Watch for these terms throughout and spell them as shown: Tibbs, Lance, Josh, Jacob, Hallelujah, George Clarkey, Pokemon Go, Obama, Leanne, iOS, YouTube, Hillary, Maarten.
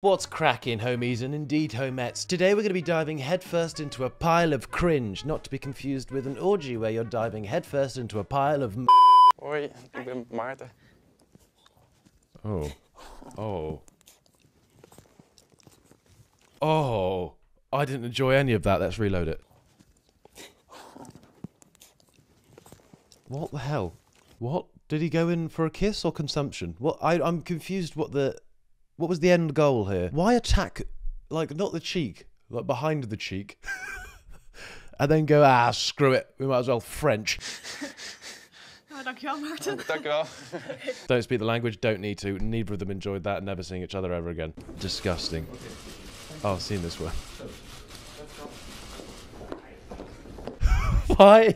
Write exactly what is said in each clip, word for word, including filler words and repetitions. What's cracking, homies, and indeed homettes? Today we're going to be diving headfirst into a pile of cringe, not to be confused with an orgy where you're diving headfirst into a pile of m. Hoi, ik ben Maarten. Oh. Oh. Oh. I didn't enjoy any of that. Let's reload it. What the hell? What? Did he go in for a kiss or consumption? What? I, I'm confused what the... What was the end goal here? Why attack, like, not the cheek, like behind the cheek, and then go, ah, screw it, we might as well French. Oh, thank you, Maarten. Thank you. Don't speak the language, don't need to. Neither of them enjoyed that, never seeing each other ever again. Disgusting. Oh, I've seen this one. Why?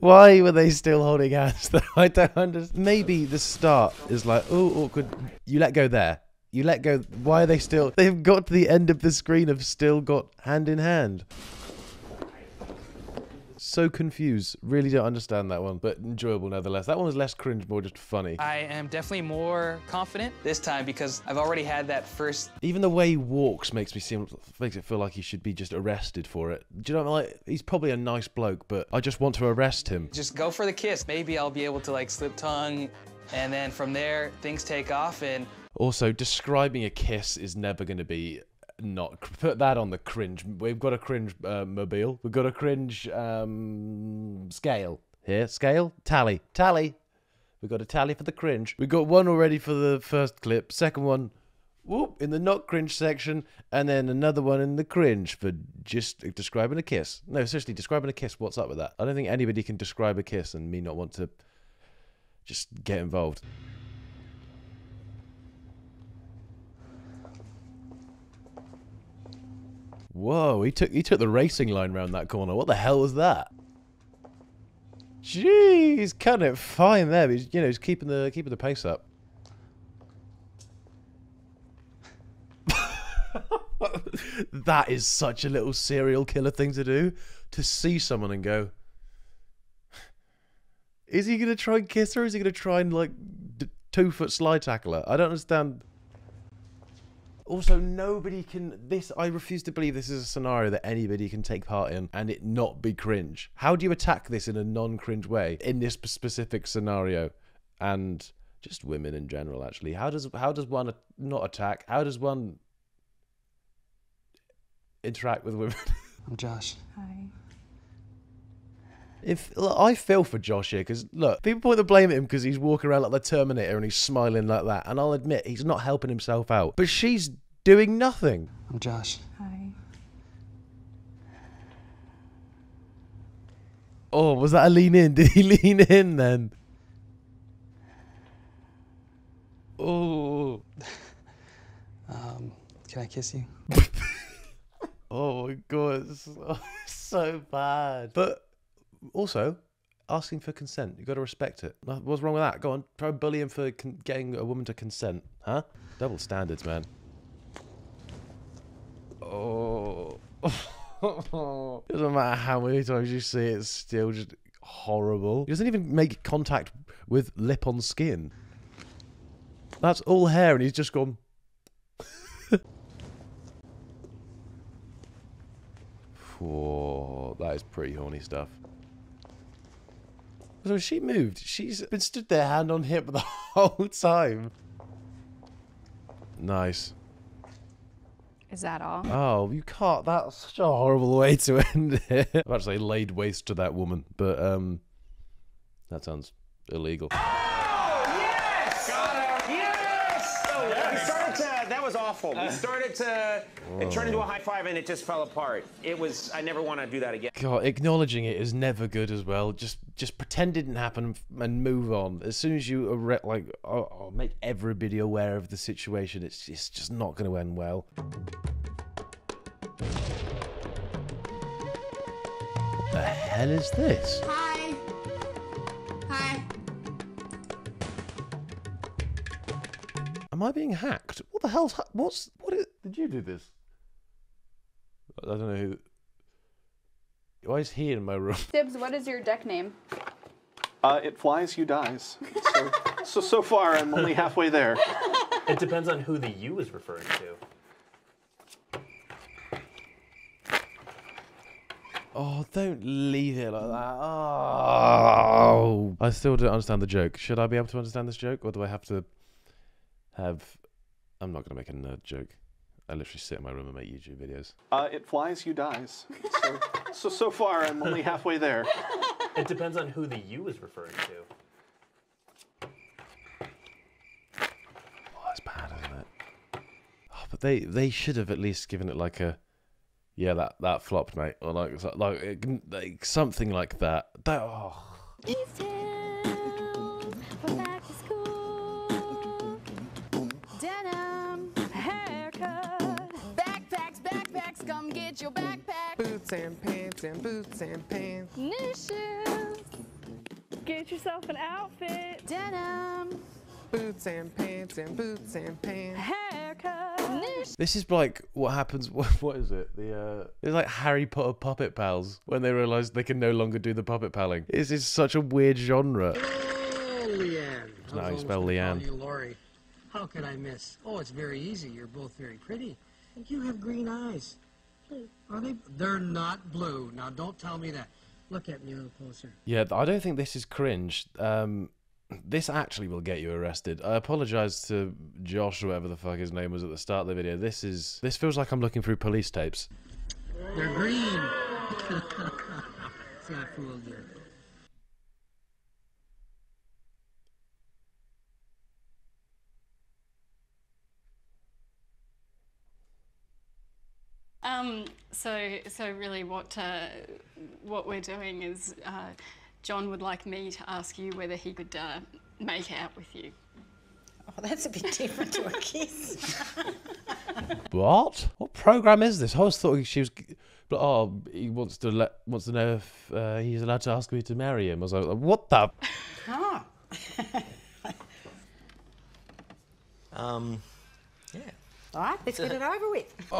Why were they still holding hands though? I don't understand. Maybe the start is like, oh, awkward. You let go there. You let go. Why are they still? They've got to the end of the screen, have still got hand in hand. So confused. Really don't understand that one, but enjoyable nevertheless. That one was less cringe, more just funny. I am definitely more confident this time because I've already had that first. Even the way he walks makes me seem makes it feel like he should be just arrested for it. Do you know what I mean? Like, he's probably a nice bloke, but I just want to arrest him. Just go for the kiss. Maybe I'll be able to like slip tongue, and then from there things take off and. Also, describing a kiss is never going to be not... Put that on the cringe. We've got a cringe uh, mobile. We've got a cringe um, scale here. Scale? Tally. Tally. We've got a tally for the cringe. We've got one already for the first clip. Second one, whoop, in the not cringe section. And then another one in the cringe for just describing a kiss. No, seriously, describing a kiss. What's up with that? I don't think anybody can describe a kiss and me not want to just get involved. Whoa, he took he took the racing line round that corner. What the hell was that? Jeez, he's cutting it fine there. He's, you know, he's keeping the keeping the pace up. That is such a little serial killer thing to do, to see someone and go, is he gonna try and kiss her? Or is he gonna try and like d two foot slide tackle her? I don't understand. Also, nobody can... This, I refuse to believe this is a scenario that anybody can take part in and it not be cringe. How do you attack this in a non-cringe way in this specific scenario? And just women in general, actually. How does how does one not attack? How does one interact with women? I'm Josh. Hi. If, look, I feel for Josh here because, look, people point the blame at him because he's walking around like the Terminator and he's smiling like that. And I'll admit, he's not helping himself out. But she's doing nothing. I'm Josh. Hi. Oh, was that a lean in? Did he lean in then? Oh. Um, can I kiss you? Oh, my God. It's so, so bad. But... Also, asking for consent. You've got to respect it. What's wrong with that? Go on, try and bully him for con getting a woman to consent. Huh? Double standards, man. Oh. Doesn't matter how many times you see it, it's still just horrible. He doesn't even make contact with lip on skin. That's all hair and he's just gone... Whoa, that is pretty horny stuff. So she moved. She's been stood there hand on hip the whole time. Nice. Is that all? Oh, you can't. That's such a horrible way to end it. I've actually laid waste to that woman, but um, that sounds illegal. Oh, yes! Got him. Yes! Oh, yes! We started to, that was awful. We started to, oh. It turned into a high five and it just fell apart. It was, I never want to do that again. God, acknowledging it is never good as well. Just Just pretend it didn't happen and move on. As soon as you are like, oh, oh, make everybody aware of the situation, it's, it's just not going to end well. What the hell is this? Hi. Hi. Am I being hacked? What the hell's... What's... What is... Did you do this? I don't know who... Why is he in my room? Tibbs, what is your deck name? Uh, it flies, you dies. So, so, so far, I'm only halfway there. It depends on who the you is referring to. Oh, don't leave it like that. Oh. I still don't understand the joke. Should I be able to understand this joke, or do I have to have... I'm not going to make a nerd joke. I literally sit in my room and make YouTube videos. Uh, it flies, you dies. So, so, so far, I'm only halfway there. It depends on who the you is referring to. Oh, that's bad, isn't it? Oh, but they, they should have at least given it like a... Yeah, that, that flopped, mate. Or like, like, like something like that. That oh. East Hill, we're back to school. Denim, haircut, backpacks, backpacks. Come get your backpack. Boots and pants and boots and pants. New shoes. Get yourself an outfit. Denim. Boots and pants and boots and pants. Haircut. This is like what happens. What, what is it? The uh, it's like Harry Potter puppet pals when they realise they can no longer do the puppet palling. This is such a weird genre. Oh, Leanne. That's not how you spell Leanne. You, Laurie. How could I miss? Oh, it's very easy. You're both very pretty. You have green eyes. Are they? They're not blue. Now don't tell me that. Look at me a little closer. Yeah, I don't think this is cringe. Um. This actually will get you arrested. I apologise to Josh, or whatever the fuck his name was at the start of the video. This is... This feels like I'm looking through police tapes. They're green! See, I fooled you. Um, so, so really what, uh, what we're doing is, uh, John would like me to ask you whether he could uh, make out with you. Oh, that's a bit different to a kiss. What? What program is this? I always thought she was. Oh, he wants to let wants to know if uh, he's allowed to ask me to marry him. I was like, what the? Oh. um. Yeah. All right, let's get it over with. Oh,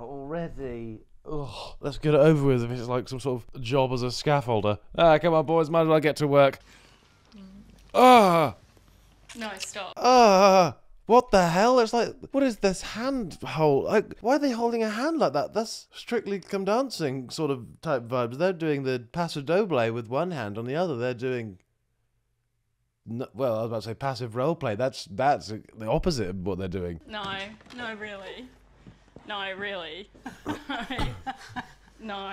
already. Oh, let's get it over with if it's like some sort of job as a scaffolder. Ah, come on, boys, might as well get to work. Mm. Ah! No, stop. Ah! What the hell? It's like, what is this hand hold? Like, why are they holding a hand like that? That's Strictly Come Dancing sort of type vibes. They're doing the paso doble with one hand on the other. They're doing... No, well, I was about to say passive role play. That's, that's the opposite of what they're doing. No, no, really. No, really. No.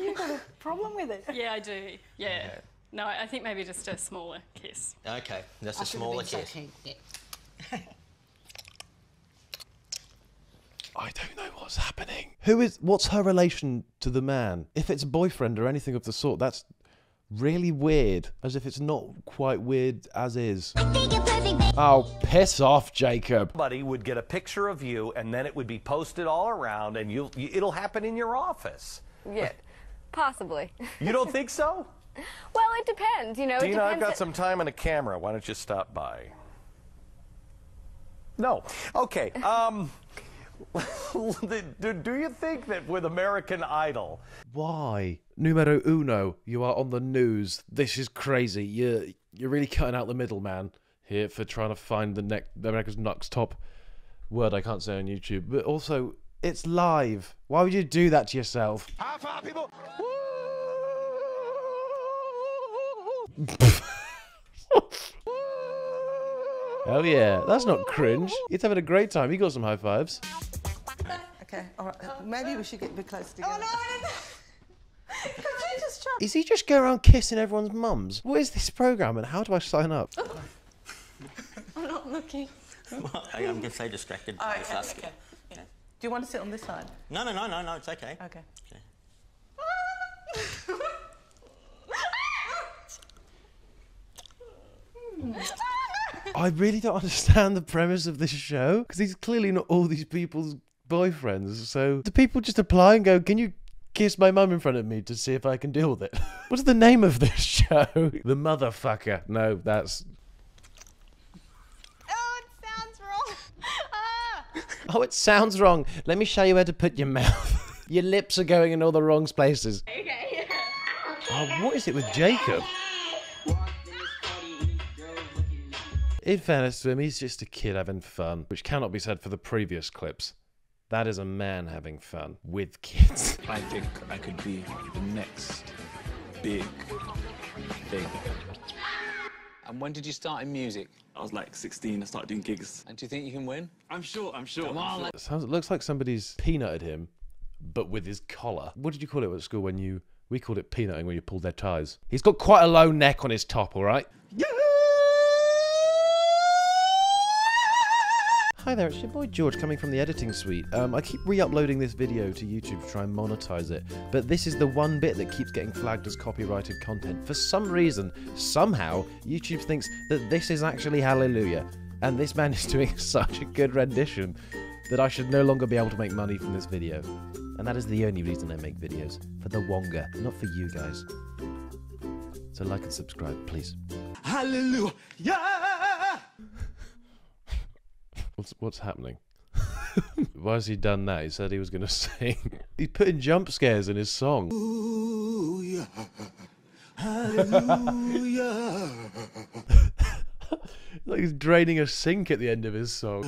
You've got a problem with it. Yeah, I do. Yeah. Okay. No, I think maybe just a smaller kiss. Okay, that's I a smaller kiss. So yeah. I don't know what's happening. Who is... What's her relation to the man? If it's a boyfriend or anything of the sort, that's really weird. As if it's not quite weird as is. Oh, piss off, Jacob. Somebody would get a picture of you, and then it would be posted all around, and you'll, you, it'll happen in your office. Yeah, possibly. You don't think so? Well, it depends, you know. Dina, I've got some time on a camera. Why don't you stop by? No. Okay. Um, do, do you think that with American Idol... Why? Numero uno, you are on the news. This is crazy. You're, you're really cutting out the middle, man. Here for trying to find the next America's next top word I can't say on YouTube, but also it's live. Why would you do that to yourself? High five, people! Oh yeah, that's not cringe. He's having a great time. He got some high fives. Okay, all right. Maybe we should get a bit closer together. Oh no! Could you just try? Is he just going around kissing everyone's mums? What is this program, and how do I sign up? Oh. I'm not looking. Well, I'm just so distracted. Oh, okay, okay. Yeah. Do you want to sit on this side? No, no, no, no, no. It's okay. Okay. Okay. I really don't understand the premise of this show because he's clearly not all these people's boyfriends. So do people just apply and go, "Can you kiss my mum in front of me to see if I can deal with it"? What's the name of this show? The Motherfucker. No, that's... Oh, it sounds wrong. Let me show you where to put your mouth. Your lips are going in all the wrong places. Okay. Oh, what is it with Jacob? In fairness to him, he's just a kid having fun, which cannot be said for the previous clips. That is a man having fun with kids. I think I could be the next big thing. And when did you start in music? I was like sixteen, I started doing gigs. And do you think you can win? I'm sure, I'm sure. Come on. It sounds, it looks like somebody's peanutted him, but with his collar. What did you call it at school when you... We called it peanutting when you pulled their ties. He's got quite a low neck on his top, all right? Yeah. Hi there, it's your boy George coming from the editing suite. Um, I keep re-uploading this video to YouTube to try and monetize it, but this is the one bit that keeps getting flagged as copyrighted content. For some reason, somehow, YouTube thinks that this is actually Hallelujah, and this man is doing such a good rendition that I should no longer be able to make money from this video. And that is the only reason I make videos. For the wonga, not for you guys. So like and subscribe, please. Hallelujah! What's, what's happening? Why has he done that? He said he was going to sing. He's putting jump scares in his song. Hallelujah! Hallelujah! Like he's draining a sink at the end of his song.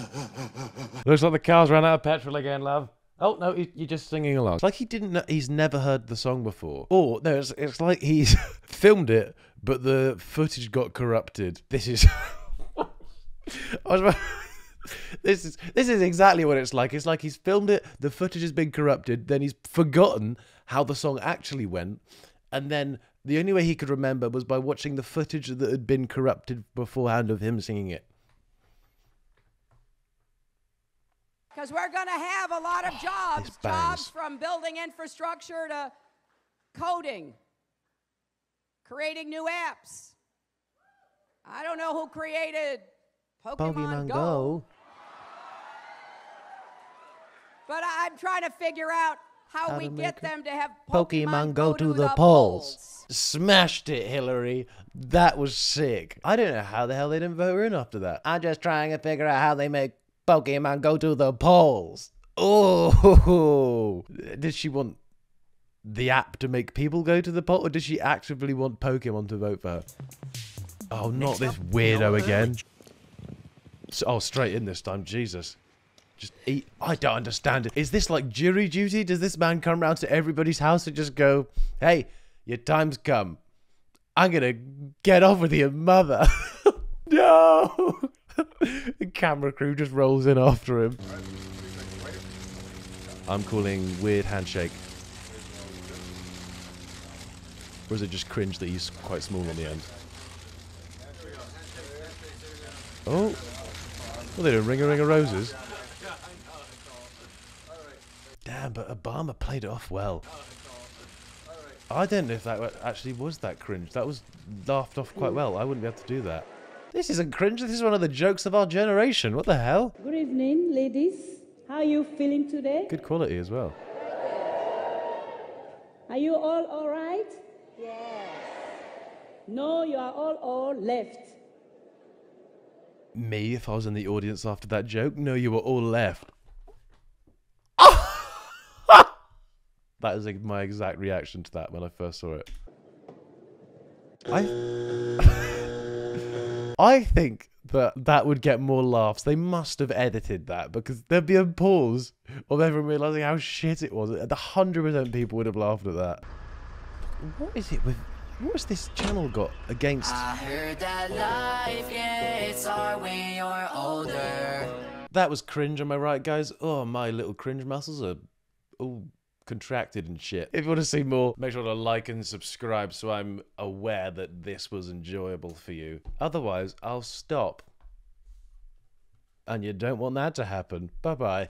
Looks like the car's ran out of petrol again, love. Oh, no, you're just singing along. It's like he didn't know, he's never heard the song before. Or, no, it's, it's like he's filmed it, but the footage got corrupted. This is... I was about... This is this is exactly what it's like. It's like he's filmed it, the footage has been corrupted, then he's forgotten how the song actually went, and then the only way he could remember was by watching the footage that had been corrupted beforehand of him singing it. Because we're going to have a lot of jobs, oh, jobs from building infrastructure to coding, creating new apps. I don't know who created Pokemon, Pokemon Go. Go. But I'm trying to figure out how, how we get them to have Pokemon, Pokemon Go, go to, to the, the polls. polls. Smashed it, Hillary. That was sick. I don't know how the hell they didn't vote her in after that. I'm just trying to figure out how they make Pokemon Go to the polls. Oh, did she want the app to make people go to the poll, or did she actively want Pokemon to vote for her? Oh, not this weirdo again. Oh, straight in this time, Jesus. Just eat. I don't understand it. Is this like jury duty? Does this man come round to everybody's house and just go, hey, your time's come. I'm gonna get off with your mother. No! The camera crew just rolls in after him. I'm calling weird handshake. Or is it just cringe that he's quite small on the end? Oh. Well, they don't ring a ring of roses. Damn, but Obama played it off well. I don't know if that actually was that cringe. That was laughed off quite well. I wouldn't be able to do that. This isn't cringe, this is one of the jokes of our generation. What the hell? Good evening, ladies. How are you feeling today? Good quality as well. Are you all all right? Yes. No, you are all all left. Me, if I was in the audience after that joke? No, you were all left. That is my exact reaction to that when I first saw it. I... I think that that would get more laughs. They must have edited that because there'd be a pause of everyone realising how shit it was. A hundred percent people would have laughed at that. What is it with... What has this channel got against... I heard that life gets hard when you're older. That was cringe, am I right, guys? Oh, my little cringe muscles are... all contracted and shit. If you want to see more, make sure to like and subscribe so I'm aware that this was enjoyable for you. Otherwise, I'll stop. And you don't want that to happen. Bye-bye.